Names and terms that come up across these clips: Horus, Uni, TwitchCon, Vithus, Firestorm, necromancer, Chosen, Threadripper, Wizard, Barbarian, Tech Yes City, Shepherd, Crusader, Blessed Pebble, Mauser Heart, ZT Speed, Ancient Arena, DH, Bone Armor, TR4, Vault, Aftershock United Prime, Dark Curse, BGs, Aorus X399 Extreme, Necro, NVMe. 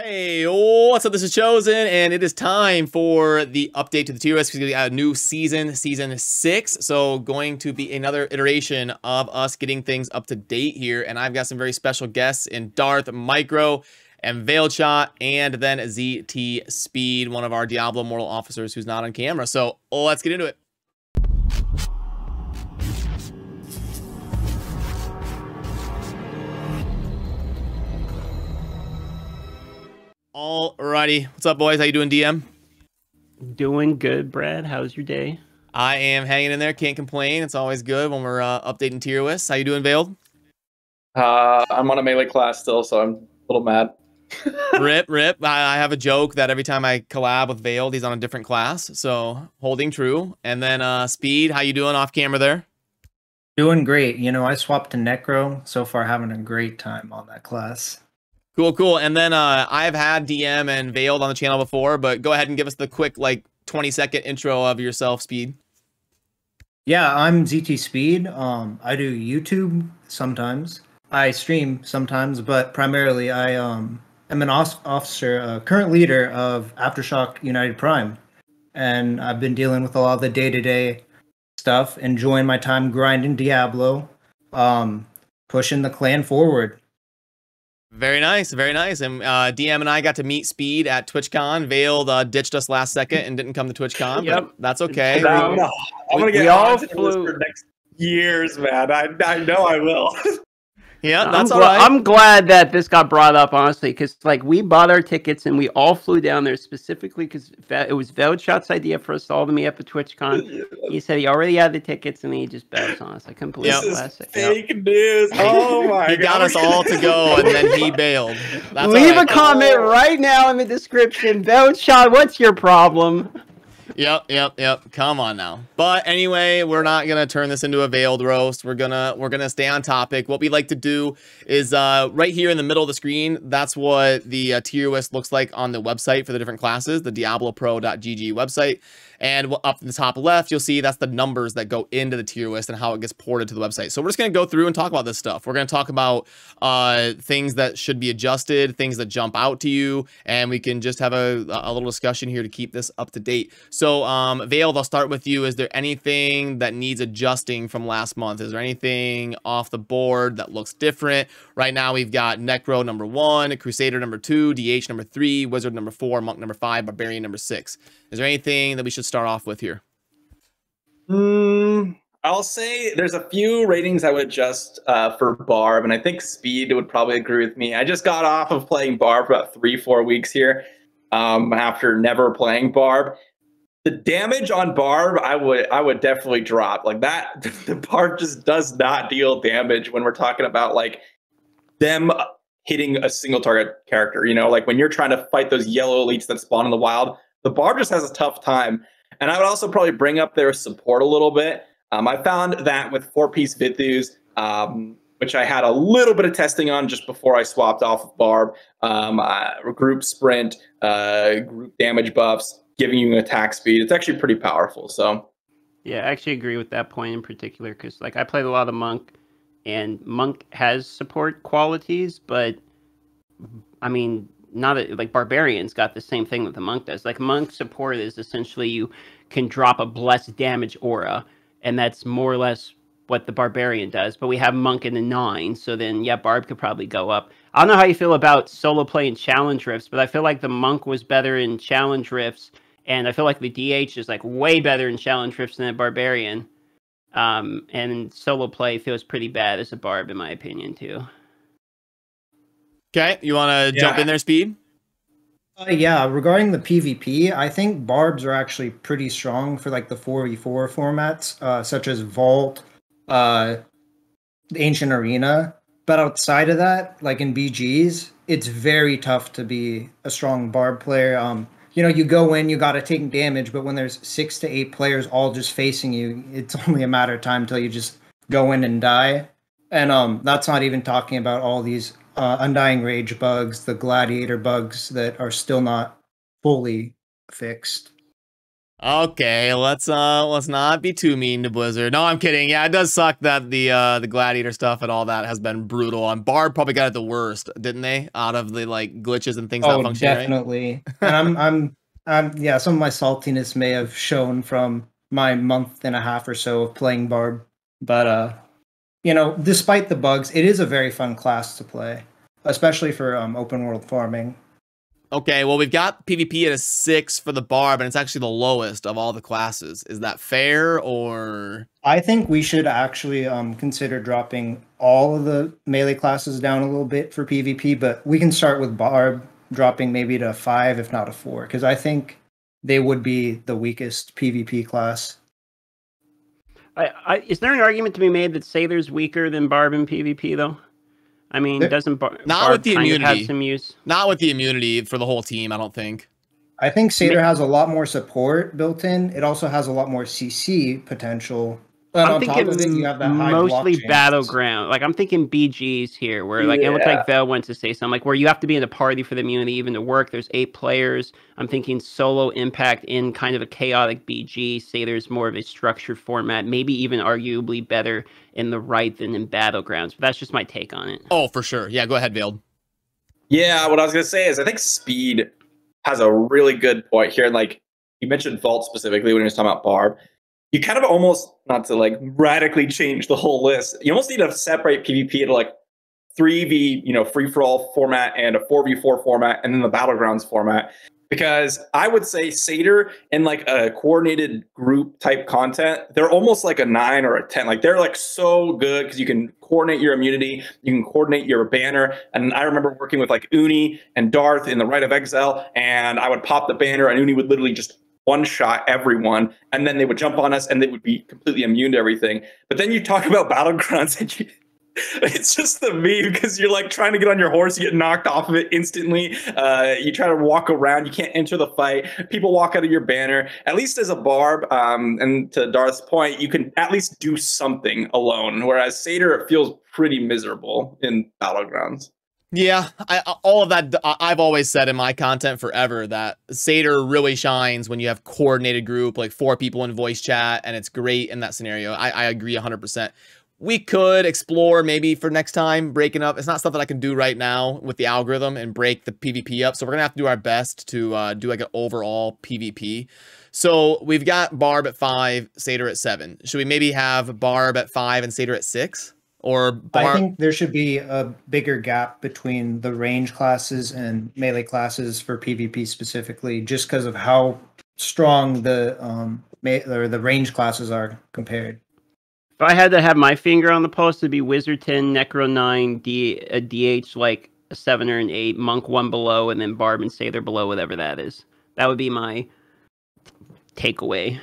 Hey, what's up? This is Chosen, and it is time for the update to the tier list. It's going to be a new season, season 6. So going to be another iteration of us getting things up to date here. And I've got some very special guests in Darth Micro and Veiled Shot, and then ZT Speed, one of our Diablo Immortal officers who's not on camera. So let's get into it. Alrighty, what's up, boys? How you doing, DM? Doing good, Brad. How's your day? I am hanging in there. Can't complain. It's always good when we're updating tier lists. How you doing, Veiled? I'm on a melee class still, so I'm a little mad. Rip. I have a joke that every time I collab with Veiled, he's on a different class. So holding true. And then Speed, how you doing off camera there? Doing great. You know, I swapped to Necro. So far, having a great time on that class. Cool. And then I've had DM and Veiled on the channel before, but go ahead and give us the quick, like, 20-second intro of yourself, Speed. Yeah, I'm ZT Speed. I do YouTube sometimes. I stream sometimes, but primarily I am an officer, current leader of Aftershock United Prime. And I've been dealing with a lot of the day-to-day stuff, enjoying my time grinding Diablo, pushing the clan forward. Very nice. And DM and I got to meet Speed at TwitchCon. Veiled ditched us last second and didn't come to TwitchCon, yep. But that's okay. No, no. I'm going to get all flew for next years, man. I know I will. Yeah, that's all right. I'm glad that this got brought up, honestly, because, like, we bought our tickets and we all flew down there specifically because it was Veiled Shot's idea for us to all meet up at TwitchCon. He said he already had the tickets and he just bounced on us. I couldn't believe it. This is fake news. Oh, my God. He got us all to go and then he bailed. That's Leave right. a comment right now in the description. Veiled Shot, what's your problem? Yep. Come on now. But anyway, we're not gonna turn this into a Veiled roast. We're gonna stay on topic. What we like to do is right here in the middle of the screen. That's what the tier list looks like on the website for the different classes, the DiabloPro.gg website. And up in the top left, you'll see that's the numbers that go into the tier list and how it gets ported to the website. So we're just going to go through and talk about this stuff. We're going to talk about things that should be adjusted, things that jump out to you, and we can just have a little discussion here to keep this up to date. So Veiled, I'll start with you. Is there anything that needs adjusting from last month? Is there anything off the board that looks different? Right now we've got Necro number 1, Crusader number 2, DH number 3, Wizard number 4, Monk number 5, Barbarian number 6. Is there anything that we should start off with here? I'll say there's a few ratings I would adjust for Barb, and I think Speed would probably agree with me. I just got off of playing Barb for about 3-4 weeks here after never playing Barb. The damage on Barb, I would definitely drop. Like that, the Barb just does not deal damage when we're talking about like them hitting a single target character. You know, like when you're trying to fight those yellow elites that spawn in the wild, the Barb just has a tough time. And I would also probably bring up their support a little bit. I found that with 4-piece Vithus, which I had a little bit of testing on just before I swapped off of Barb, group sprint, group damage buffs, giving you an attack speed. It's actually pretty powerful. So, yeah, I actually agree with that point in particular because, like, I played a lot of Monk, and Monk has support qualities, but I mean, like Barbarian's got the same thing that the Monk does. Like Monk support is essentially you can drop a blessed damage aura, and that's more or less what the Barbarian does. But we have Monk in the 9, so then yeah, Barb could probably go up. I don't know how you feel about solo play and challenge rifts, but I feel like the Monk was better in challenge rifts, and I feel like the DH is like way better in challenge rifts than the Barbarian. And solo play feels pretty bad as a Barb in my opinion too. Okay, you want to jump in there, Speed? Yeah, regarding the PvP, I think Barbs are actually pretty strong for like the 4v4 formats, such as Vault, Ancient Arena. But outside of that, like in BGs, it's very tough to be a strong Barb player. You know, you go in, you got to take damage, but when there's 6 to 8 players all just facing you, it's only a matter of time till you just go in and die. And that's not even talking about all these Undying Rage bugs, the Gladiator bugs that are still not fully fixed. Okay, let's not be too mean to Blizzard. No, I'm kidding. Yeah, it does suck that the gladiator stuff and all that has been brutal. And Barb probably got it the worst, didn't they? Out of the like glitches and things not functioning. Oh, definitely. Right? And yeah, some of my saltiness may have shown from my month and a half or so of playing Barb, but you know, despite the bugs, it is a very fun class to play, especially for open world farming. Okay, well, we've got PvP at a 6 for the Barb, and it's actually the lowest of all the classes. Is that fair, or...? I think we should actually consider dropping all of the melee classes down a little bit for PvP, but we can start with Barb, dropping maybe to a 5, if not a 4, because I think they would be the weakest PvP class. Is there an argument to be made that Sather's weaker than Barb in PvP, though? I mean, doesn't Barb with the immunity have some use? Not with the immunity for the whole team, I don't think. I think Seder has a lot more support built in. It also has a lot more CC potential. But I'm thinking you have that mostly battleground. Like I'm thinking BGs here, where like it looked like Veil went to say something, like where you have to be in a party for the immunity even to work. There's 8 players. I'm thinking solo impact in kind of a chaotic BG. Sather's more of a structured format, maybe even arguably better in the right than in battlegrounds. But that's just my take on it. Oh, for sure. Yeah, go ahead, Veiled. Yeah, what I was gonna say is I think Speed has a really good point here. And like you mentioned Vault specifically when he was talking about Barb. You kind of almost, not to like radically change the whole list, you almost need to separate PvP into like 3v, you know, free-for-all format and a 4v4 format and then the battlegrounds format. Because I would say Seder and like a coordinated group type content, they're almost like a 9 or a 10. Like they're like so good because you can coordinate your immunity, you can coordinate your banner. And I remember working with like Uni and Darth in the Rite of Exile, and I would pop the banner and Uni would literally just one-shot everyone, and then they would jump on us, and they would be completely immune to everything. But then you talk about battlegrounds, and it's just the meme, because you're like trying to get on your horse, you get knocked off of it instantly, you try to walk around, you can't enter the fight, people walk out of your banner. At least as a Barb, and to Darth's point, you can at least do something alone, whereas Seder, it feels pretty miserable in battlegrounds. Yeah, all of that, I've always said in my content forever that Seder really shines when you have coordinated group, like 4 people in voice chat, and it's great in that scenario. I agree 100%. We could explore maybe for next time breaking up. It's not stuff that I can do right now with the algorithm and break the PvP up. So we're going to have to do our best to do like an overall PvP. So we've got Barb at 5, Seder at 7. Should we maybe have Barb at 5 and Seder at 6? Or I think there should be a bigger gap between the range classes and melee classes for PvP specifically, just because of how strong the range classes are compared. If I had to have my finger on the pulse, it'd be Wizard 10, Necro 9, DH like a 7 or an 8, Monk 1 below, and then Barb and Sather below, whatever that is. That would be my takeaway.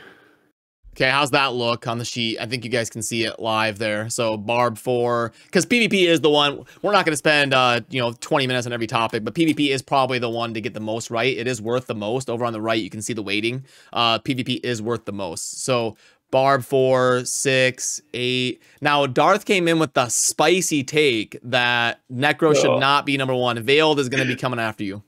Okay, how's that look on the sheet? I think you guys can see it live there. So Barb 4, because PvP is the one, we're not going to spend, you know, 20 minutes on every topic, but PvP is probably the one to get the most right. It is worth the most. Over on the right, you can see the weighting. PvP is worth the most. So Barb 4, 6, 8. Now, Darth came in with the spicy take that Necro should not be number 1. Veiled is going to be coming after you.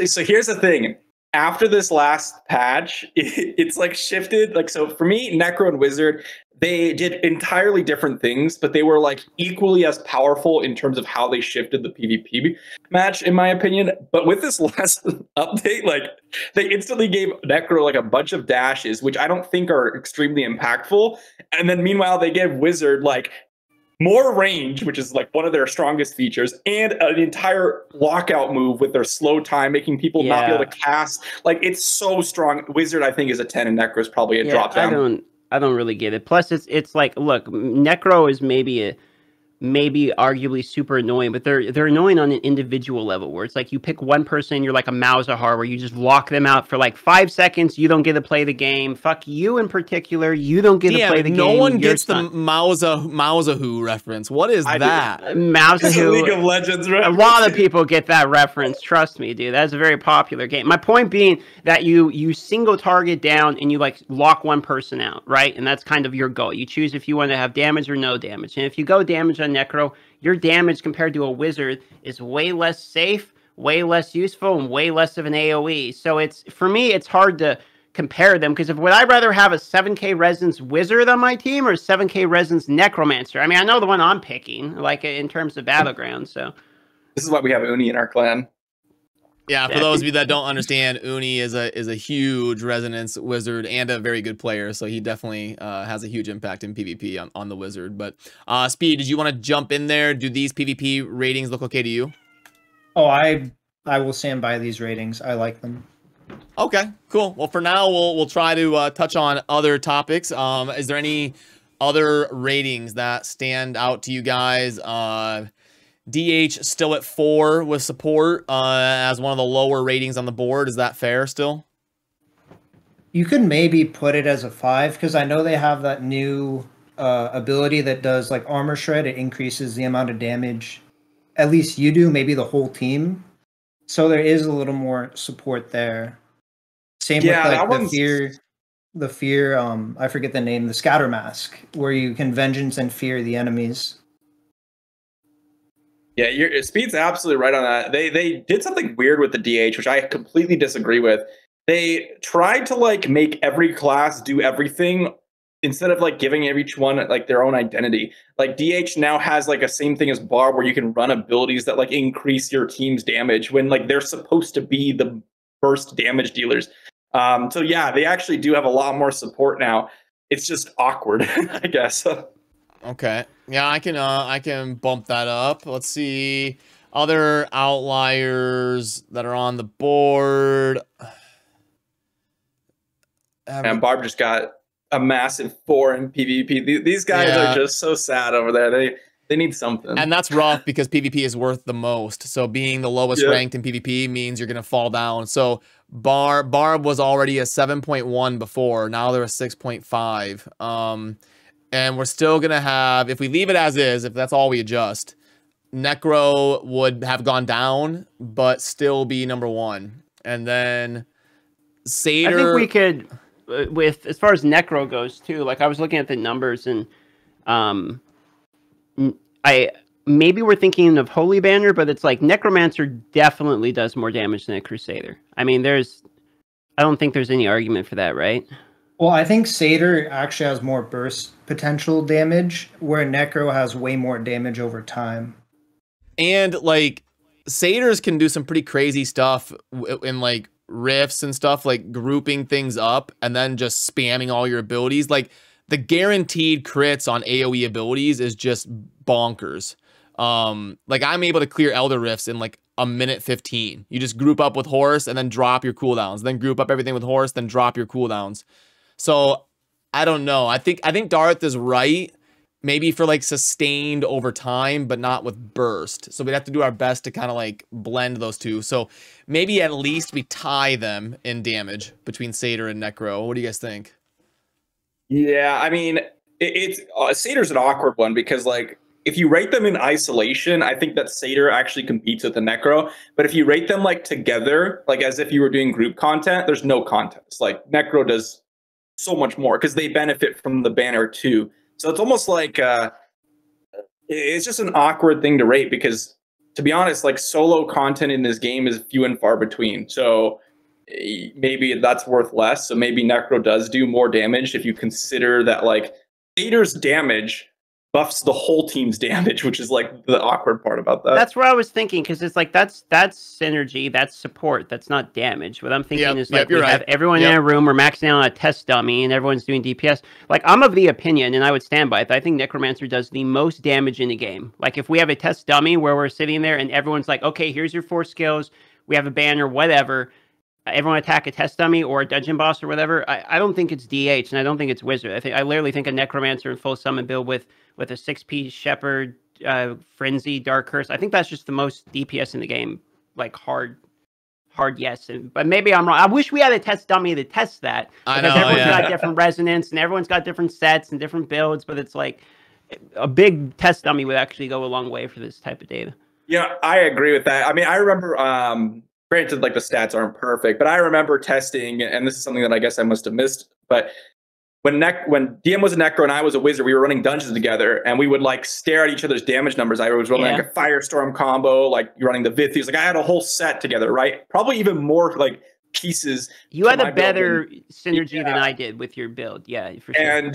So here's the thing. After this last patch, it's like shifted. Like, so for me, Necro and Wizard, they did entirely different things, but they were like equally as powerful in terms of how they shifted the PvP match, in my opinion. But with this last update, like they instantly gave Necro like a bunch of dashes, which I don't think are extremely impactful. And then meanwhile, they gave Wizard like more range, which is like one of their strongest features, and an entire lockout move with their slow time, making people not be able to cast. Like, it's so strong. Wizard, I think, is a 10, and Necro is probably a drop down. I don't really get it. Plus, it's like, look, Necro is maybe arguably super annoying, but they're annoying on an individual level where it's like you pick one person, you're like a Mauser Heart, where you just lock them out for like 5 seconds. You don't get to play the game. Fuck you in particular. You don't get to play the game. No one gets the Mauser Who reference. What is that? Mauser Who. League of Legends reference. A lot of people get that reference. Trust me, dude. That's a very popular game. My point being that you single target down and you like lock one person out, right? And that's kind of your goal. You choose if you want to have damage or no damage. And if you go damage on Necro, your damage compared to a Wizard is way less safe, way less useful, and way less of an AoE. So it's, for me, it's hard to compare them, because if would I rather have a 7k Resonance Wizard on my team or a 7k Resonance Necromancer? I mean, I know the one I'm picking, like, in terms of Battleground, so. This is why we have Uni in our clan. Yeah, for those of you that don't understand, Uni is a huge Resonance Wizard and a very good player, so he definitely has a huge impact in PvP on the Wizard. But Speed, did you want to jump in there? Do these PvP ratings look okay to you? Oh, I will stand by these ratings. I like them. Okay, cool. Well, for now, we'll try to touch on other topics. Is there any other ratings that stand out to you guys? DH still at 4 with support as one of the lower ratings on the board. Is that fair still? You could maybe put it as a 5, because I know they have that new ability that does like armor shred. It increases the amount of damage. At least you do, maybe the whole team. So there is a little more support there. Same with like the fear. I forget the name. The scatter mask, where you can vengeance and fear the enemies. Yeah, your Speed's absolutely right on that. They did something weird with the DH, which I completely disagree with. They tried to like make every class do everything instead of like giving each one like their own identity. Like DH now has like a same thing as Barb, where you can run abilities that like increase your team's damage when like they're supposed to be the first damage dealers. So yeah, they actually do have a lot more support now. It's just awkward, I guess. Okay. Yeah, I can bump that up. Let's see other outliers that are on the board. And Barb just got a massive 4 in PvP. These guys are just so sad over there. They need something. And that's rough because PvP is worth the most. So being the lowest ranked in PvP means you're going to fall down. So Barb was already a 7.1 before. Now they're a 6.5. And we're still going to have, if we leave it as is, if that's all we adjust, Necro would have gone down, but still be number 1. And then Satyr. I think we could, with as far as Necro goes too, like I was looking at the numbers and maybe we're thinking of Holy Banner, but it's like Necromancer definitely does more damage than a Crusader. I mean, I don't think there's any argument for that, right? Well, I think Satyr actually has more burst potential damage, where Necro has way more damage over time. And, like, Satyrs can do some pretty crazy stuff in, like, rifts and stuff, like grouping things up and then just spamming all your abilities. Like, the guaranteed crits on AoE abilities is just bonkers. Like, I'm able to clear Elder Rifts in, like, a minute 15. You just group up with Horus and then drop your cooldowns. Then group up everything with Horus, then drop your cooldowns. So I don't know. I think Darth is right. Maybe for like sustained over time, but not with burst. So we'd have to do our best to kind of like blend those two. So maybe at least we tie them in damage between Satyr and Necro. What do you guys think? Yeah, I mean, it's Satyr's an awkward one because like if you rate them in isolation, I think that Satyr actually competes with the Necro. But if you rate them like together, like as if you were doing group content, there's no contest. Like Necro does so much more because they benefit from the banner too. So it's almost like it's just an awkward thing to rate because, to be honest, like solo content in this game is few and far between. So maybe that's worth less. So maybe Necro does do more damage if you consider that like Satyr's damage buffs the whole team's damage, which is like the awkward part about that. That's where I was thinking, because it's like that's synergy, that's support, that's not damage. What I'm thinking is like we have everyone in a room, we're maxing out on a test dummy, and everyone's doing DPS. Like I'm of the opinion, and I would stand by it, I think Necromancer does the most damage in the game. Like if we have a test dummy where we're sitting there and everyone's like, okay, here's your 4 skills, we have a banner, whatever. Everyone attack a test dummy or a dungeon boss or whatever. I don't think it's DH and I don't think it's Wizard. I literally think a Necromancer in full summon build with a 6-piece Shepherd, Frenzy, Dark Curse. I think that's just the most DPS in the game. Like hard yes. But maybe I'm wrong. I wish we had a test dummy to test that. I know, everyone's got different resonance and everyone's got different sets and different builds. But it's like a big test dummy would actually go a long way for this type of data. Yeah, I agree with that. I mean, I remember... granted, like the stats aren't perfect, but I remember testing, and this is something that I guess I must have missed. But when DM was a Necro and I was a Wizard, we were running dungeons together, and we would like stare at each other's damage numbers. I was running like a Firestorm combo, like you're running the Vith. He was like, I had a whole set together, right? Probably even more like pieces. You had a better synergy than I did with your build. Yeah, for sure. And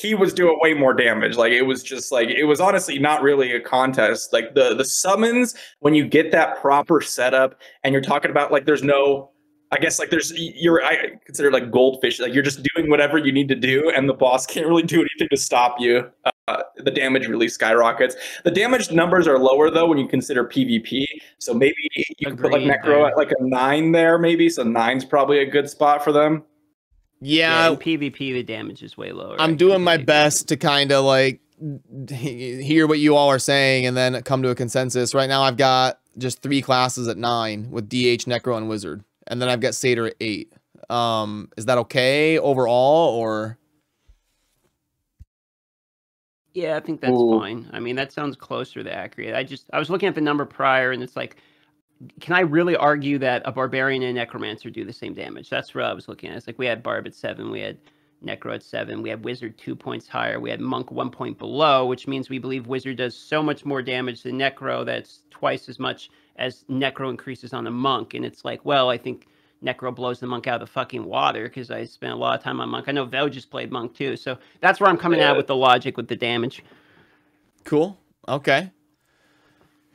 he was doing way more damage. Like, it was just like, it was honestly not really a contest. Like, the summons, when you get that proper setup and you're talking about, like, there's no, I guess, like, there's, you're, I consider, like, goldfish, like, you're just doing whatever you need to do, and the boss can't really do anything to stop you. The damage really skyrockets. The damage numbers are lower, though, when you consider PvP, so maybe you can put, like, Necro at, like, a 9 there, maybe, so 9's probably a good spot for them. Yeah, in PvP, the damage is way lower. I'm doing my best to kind of, like, hear what you all are saying and then come to a consensus. Right now, I've got just 3 classes at 9 with DH, Necro, and Wizard. And then I've got Satyr at 8. Is that okay overall, or? Yeah, I think that's fine. I mean, that sounds closer to accurate. I was looking at the number prior, and it's like, can I really argue that a Barbarian and a Necromancer do the same damage? That's what I was looking at. It's like, we had Barb at 7, we had Necro at 7, we had Wizard 2 points higher, we had Monk 1 point below, which means we believe Wizard does so much more damage than Necro, that's twice as much as Necro increases on the Monk. And it's like, well, I think Necro blows the Monk out of the fucking water, because I spent a lot of time on Monk. I know Vel just played Monk too, so that's where I'm coming out with the logic with the damage. Cool. Okay.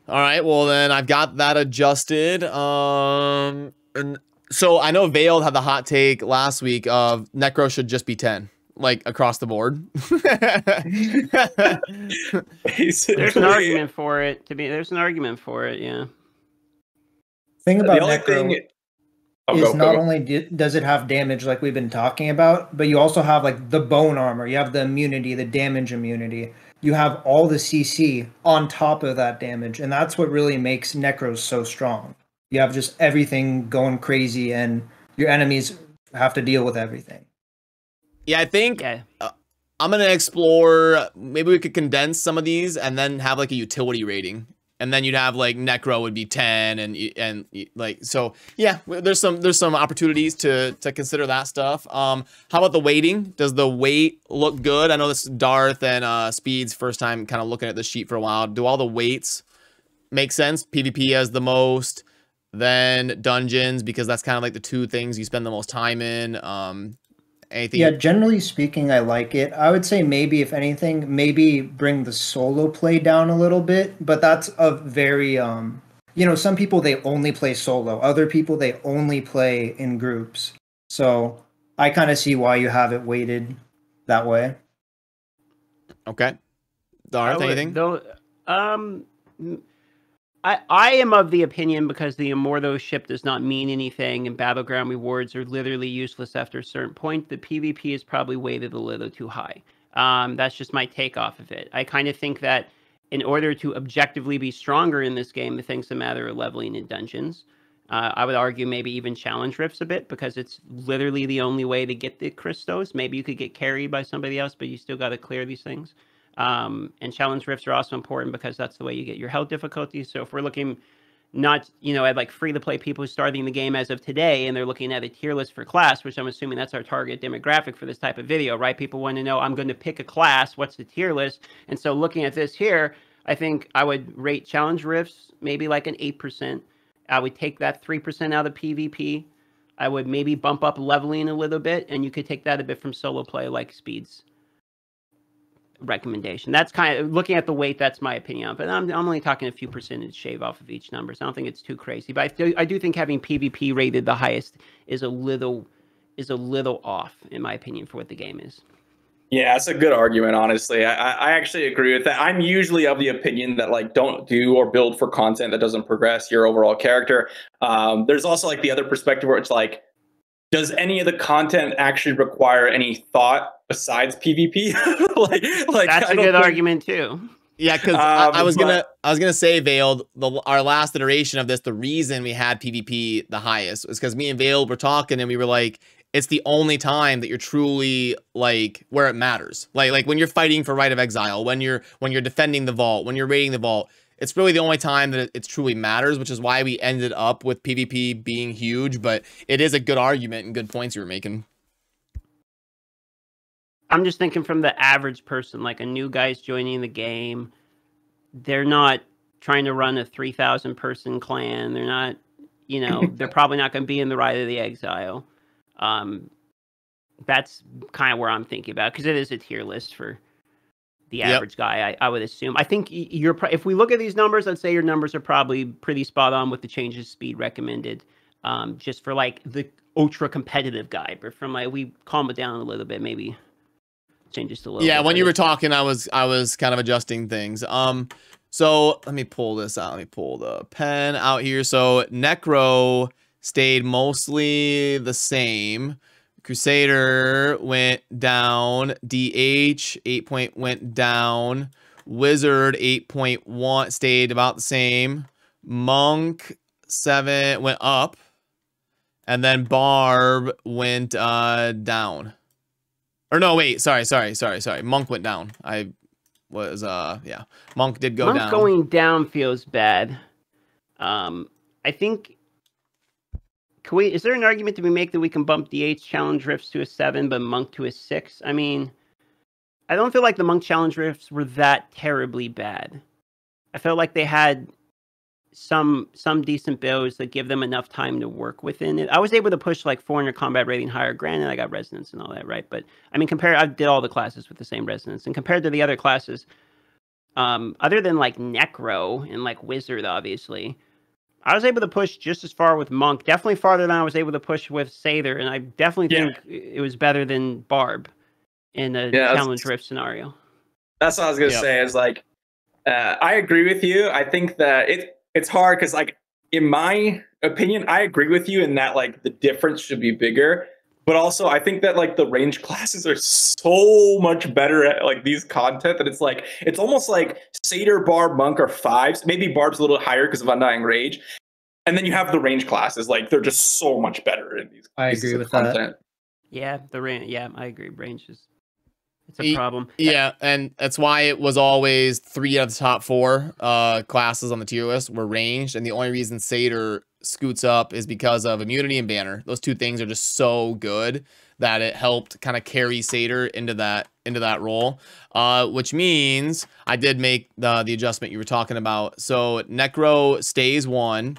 All right, well, then I've got that adjusted. And so I know Veiled had the hot take last week of Necro should just be 10, like, across the board. There's an argument for it. There's an argument for it, yeah. Thing about Necro is not only does it have damage like we've been talking about, but you also have, like, the bone armor. You have the immunity, the damage immunity. You have all the CC on top of that damage, and that's what really makes Necros so strong. You have just everything going crazy, and your enemies have to deal with everything. Yeah, I think I'm going to explore, maybe we could condense some of these and then have, like, a utility rating. And then you'd have, like, Necro would be 10, and like, so yeah, there's some opportunities to consider that stuff. How about the weighting? Does the weight look good? I know this is Darth and Speed's first time kind of looking at the sheet for a while. Do all the weights make sense? PvP has the most, then dungeons, because that's kind of like the 2 things you spend the most time in. Anything? Yeah, generally speaking, I like it. I would say maybe, if anything, maybe bring the solo play down a little bit, but that's a very, you know, some people, they only play solo. Other people, they only play in groups. So I kind of see why you have it weighted that way. Okay. Darth, anything? Though, I am of the opinion, because the Immortal ship does not mean anything and battleground rewards are literally useless after a certain point, the PvP is probably weighted a little too high. That's just my take off of it. I kind of think that in order to objectively be stronger in this game, the things that matter are leveling in dungeons. I would argue maybe even challenge rifts a bit, because it's literally the only way to get the Christos. Maybe you could get carried by somebody else, but you still got to clear these things. And challenge rifts are also important, because that's the way you get your health difficulty. So if we're looking not, you know, at, like, free-to-play people who's starting the game as of today, and they're looking at a tier list for class, which I'm assuming that's our target demographic for this type of video, right? People want to know, I'm going to pick a class, what's the tier list? And so looking at this here, I think I would rate challenge rifts maybe like an 8%. I would take that 3% out of PvP. I would maybe bump up leveling a little bit, and you could take that a bit from solo play, like Speed's recommendation. That's kind of looking at the weight. That's my opinion, but I'm only talking a few percentage shave off of each number, so I don't think it's too crazy. But I do think having PvP rated the highest is a little off, in my opinion, for what the game is. Yeah, that's a good argument. Honestly, I actually agree with that. I'm usually of the opinion that, like, don't do or build for content that doesn't progress your overall character. There's also, like, the other perspective where it's like, does any of the content actually require any thought besides PvP? like that's a good argument too. Yeah, because I was gonna say, Veiled, our last iteration of this, the reason we had PvP the highest was because me and Veiled were talking, and we were like, it's the only time that you're truly, like, where it matters. Like when you're fighting for Rite of Exile, when you're defending the vault, when you're raiding the vault. It's really the only time that it truly matters, which is why we ended up with PvP being huge, but it is a good argument and good points you were making. I'm just thinking from the average person, like, a new guy's joining the game. They're not trying to run a 3,000-person clan. They're not, you know, they're probably not going to be in the Rite of the Exile. That's kind of where I'm thinking about, because it is a tier list for the average guy, I would assume. I think you're, if we look at these numbers, I'd say your numbers are probably pretty spot on with the changes speed recommended, just for like the ultra competitive guy. But from like, we calm it down a little bit, maybe change just a little. Yeah, bit. When you were talking, I was kind of adjusting things. So let me pull this out. Let me pull the pen out here. So Necro stayed mostly the same. Crusader went down. DH 8 point went down. Wizard 8.1 stayed about the same. Monk 7 went up, and then Barb went down. Or no, wait, sorry. Monk went down. I was yeah. Monk did go down. Monk going down feels bad. I think. Is there an argument to be made that we can bump DH challenge rifts to a 7, but Monk to a 6? I mean, I don't feel like the Monk challenge rifts were that terribly bad. I felt like they had some decent builds that give them enough time to work within it. I was able to push like 400 combat rating higher. Granted, I got resonance and all that, right? But I mean, compare, I did all the classes with the same resonance, and compared to the other classes, other than like Necro and like Wizard, obviously, I was able to push just as far with Monk, definitely farther than I was able to push with Sather, and I definitely think it was better than Barb in a challenge rift scenario. That's what I was gonna say. It's like I agree with you. I think that it's hard because, like, in my opinion, I agree with you in that like the difference should be bigger, but also I think that like the range classes are so much better at like these content that it's like it's almost like Sather, Barb, Monk are 5s. Maybe Barb's a little higher because of Undying Rage. And then you have the range classes, like they're just so much better in these. I agree with content. That. Yeah, the range. Yeah, I agree. Range is it's a problem. Yeah, and that's why it was always 3 out of the top 4 classes on the tier list were ranged, and the only reason Sather scoots up is because of immunity and banner. Those two things are just so good that it helped kind of carry Sather into that role, which means I did make the adjustment you were talking about. So Necro stays 1.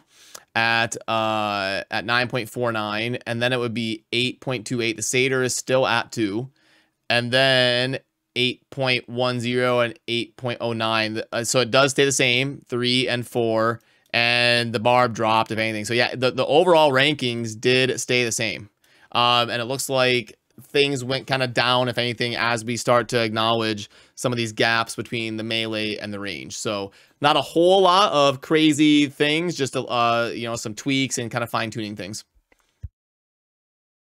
At 9.49, and then it would be 8.28. The Sather is still at 2, and then 8.10 and 8.09. So it does stay the same, 3 and 4, and the Barb dropped, if anything. So yeah, the overall rankings did stay the same, and it looks like things went kind of down, if anything, as we start to acknowledge some of these gaps between the melee and the range. So not a whole lot of crazy things, just you know, some tweaks and kind of fine tuning things.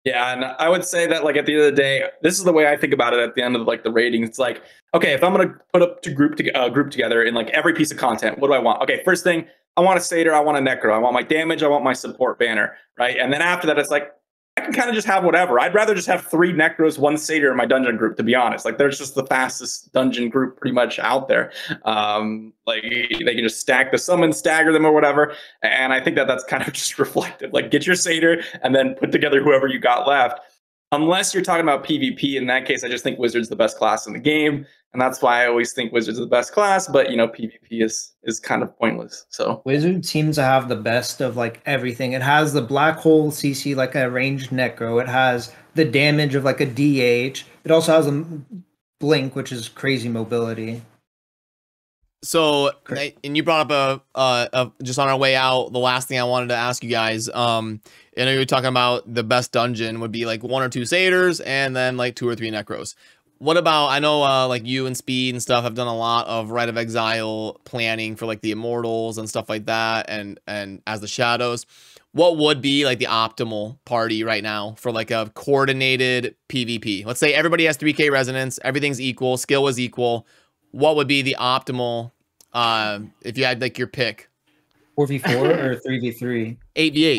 Yeah, and I would say that like at the end of the day, this is the way I think about it. At the end of like the ratings, it's like, okay, if I'm gonna put up to group together in like every piece of content, what do I want? Okay, first thing, I want a Sather, I want a Necro, I want my damage, I want my support banner, right? And then after that, it's like, I can kind of just have whatever. I'd rather just have 3 Necros, 1 Sather in my dungeon group, to be honest. Like, there's just the fastest dungeon group pretty much out there. Like, they can just stack the summons, stagger them or whatever. And I think that that's kind of just reflective. Like, get your Sather and then put together whoever you got left. Unless you're talking about PvP. In that case, I just think Wizard's the best class in the game. And that's why I always think Wizard's the best class. But, you know, PvP is kind of pointless. So Wizard seems to have the best of, like, everything. It has the black hole CC, like a ranged Necro. It has the damage of, like, a DH. It also has a blink, which is crazy mobility. So, and you brought up just on our way out, the last thing I wanted to ask you guys, I know you were talking about the best dungeon would be like 1 or 2 Satyrs and then like 2 or 3 Necros. What about, I know like you and Speed and stuff have done a lot of Rite of Exile planning for like the Immortals and stuff like that, and as the Shadows. What would be like the optimal party right now for like a coordinated PvP? Let's say everybody has 3K resonance, everything's equal, skill is equal. What would be the optimal, if you had like your pick? 4v4 or 3v3? 8v8.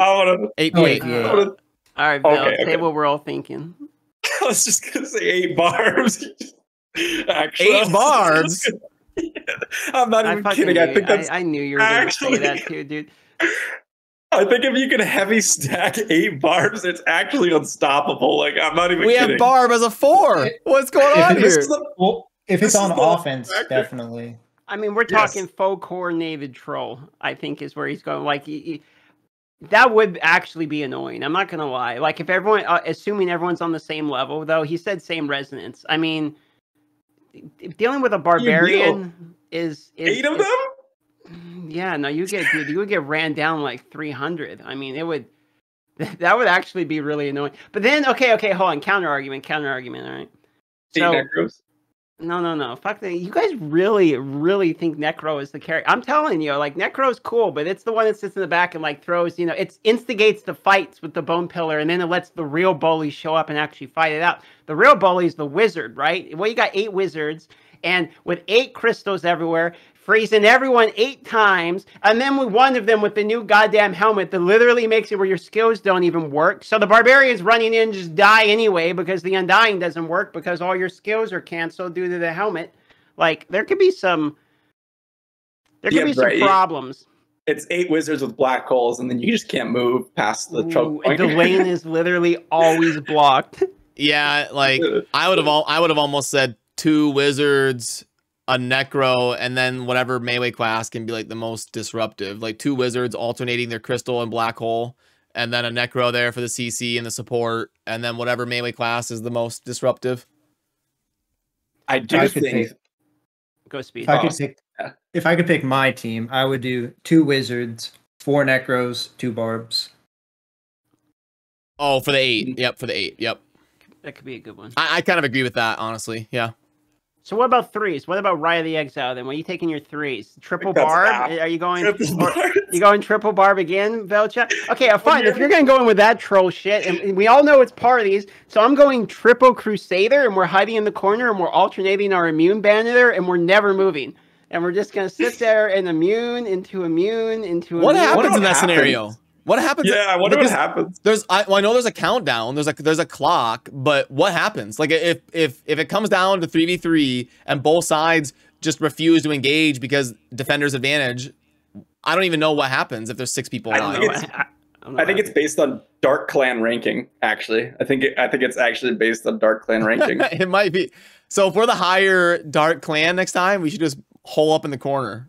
8v8. All right, Val, say what we're all thinking. I was just going to say 8 Barbs. Actually, 8 Barbs? I'm not even kidding. I think that's. I knew you were going to say that too, dude. I think if you can heavy stack 8 Barbs, it's actually unstoppable. Like, I'm not even kidding. We have Barb as a 4. What's going on here? If it's on offense, definitely. I mean, we're talking faux core Navid troll, I think is where he's going. Like, That would actually be annoying. I'm not going to lie. Like, if everyone, assuming everyone's on the same level, though, he said same resonance. I mean, dealing with a barbarian is 8 of them? Yeah, no, you get, dude, you would get ran down like 300. I mean, it would, that would actually be really annoying. But then, okay, hold on. Counter argument, all right? So, Necros? No. Fuck that. You guys really, really think Necro is the character. I'm telling you, like, Necro's cool, but it's the one that sits in the back and, like, throws, you know, it instigates the fights with the Bone Pillar, and then it lets the real bullies show up and actually fight it out. The real bully is the Wizard, right? Well, you got 8 Wizards, and with 8 crystals everywhere, freezing everyone 8 times, and then with one of them with the new goddamn helmet that literally makes it where your skills don't even work. So the barbarians running in just die anyway because the undying doesn't work because all your skills are canceled due to the helmet. Like, there could be some problems. It's 8 wizards with black holes, and then you just can't move past the choke point. The lane is literally always blocked. Yeah, like I would have almost said 2 wizards, a Necro, and then whatever melee class can be like the most disruptive. Like 2 wizards alternating their crystal and black hole, and then a Necro there for the CC and the support, and then whatever melee class is the most disruptive. If I could pick my team, I would do 2 wizards, 4 Necros, 2 barbs. Oh, for the 8. Yep, for the 8. Yep. That could be a good one. I kind of agree with that, honestly. Yeah. So what about 3s? What about Rite of the Exile then? What are you taking your 3s? Triple barb? Are you going triple barb again, Velcha? Okay, fine. If you're going to go in with that troll shit, and we all know it's parties, so I'm going triple Crusader, and we're hiding in the corner, and we're alternating our immune banner, and we're never moving. And we're just going to sit there and immune into immune. What happens in that scenario? What happens? Yeah, I wonder what happens. I know there's a countdown. There's a clock, but what happens? Like if it comes down to 3v3 and both sides just refuse to engage because defender's advantage, I don't even know what happens if there's 6 people. I think it's based on Dark Clan ranking. Actually, I think it's actually based on Dark Clan ranking. It might be. So if we're the higher Dark Clan next time, we should just hole up in the corner.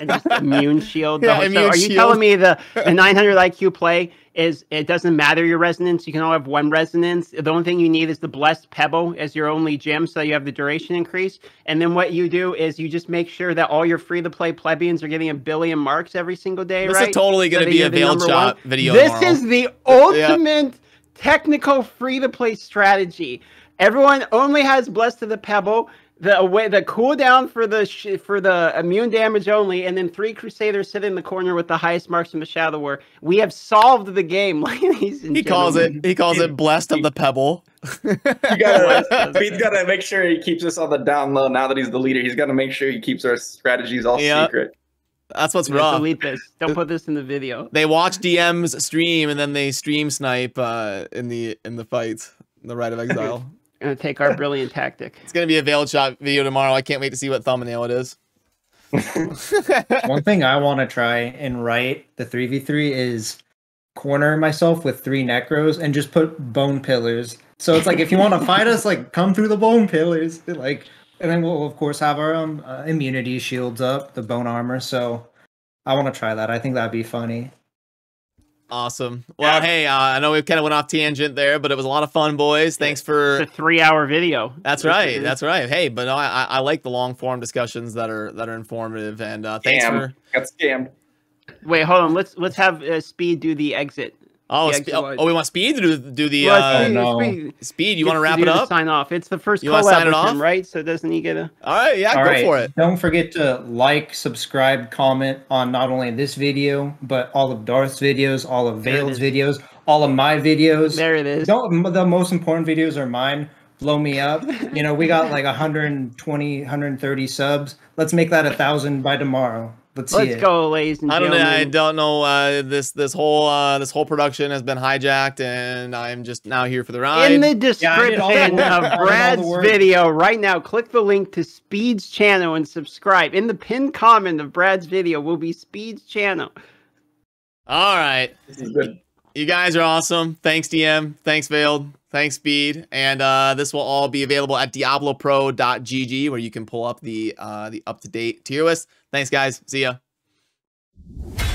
And just immune shield. Yeah, Are you telling me the 900 IQ play is it doesn't matter your resonance? You can all have 1 resonance. The only thing you need is the Blessed Pebble as your only gem, so you have the duration increase. And then what you do is you just make sure that all your free-to-play plebeians are getting a billion marks every single day, right? This is totally going to be a Veiled Shot video tomorrow. This is the ultimate technical free-to-play strategy. Everyone only has Blessed to the Pebble. The cooldown for the immune damage only, and then 3 Crusaders sit in the corner with the highest marks in the Shadow War. We have solved the game, ladies and gentlemen. He calls it Blessed of the Pebble. He's got to make sure he keeps us on the down low now that he's the leader. He's got to make sure he keeps our strategies all secret. That's what's wrong. Delete this. Don't put this in the video. They watch DM's stream, and then they stream snipe in the fight, in the Rite of Exile. Gonna take our brilliant tactic. It's gonna be a Veiled Shot video tomorrow. I can't wait to see what thumbnail it is. One thing I want to try and write the 3v3 is corner myself with 3 Necros and just put Bone Pillars. So it's like if you want to fight us, like come through the Bone Pillars, and then we'll of course have our own immunity shields up, the Bone Armor. So I want to try that. I think that'd be funny. Awesome. Well, hey, I know we kind of went off tangent there, but it was a lot of fun, boys. Thanks for the 3-hour video. That's right. That's right. Hey, but no, I like the long form discussions that are informative. And thanks for. Got scammed. Wait, hold on. Let's have Speed do the exit. We want Speed to do the. Speed, you want to wrap it up? Sign off. It's the first. You want to sign it off, right? So doesn't he get a? All right. Yeah. Go for it. Don't forget to like, subscribe, comment on not only this video but all of Darth's videos, all of Veil's videos, all of my videos. There it is. The most important videos are mine. Blow me up. You know, we got like 120, 130 subs. Let's make that 1,000 by tomorrow. Let's go, ladies and gentlemen. I don't know. This whole production has been hijacked, and I'm just now here for the ride. In the description of Brad's video right now, click the link to Speed's channel and subscribe. In the pinned comment of Brad's video will be Speed's channel. All right, this is good. You guys are awesome. Thanks, DM. Thanks, Veiled. Thanks, Speed. And this will all be available at DiabloPro.gg, where you can pull up the up-to-date tier list. Thanks, guys. See ya.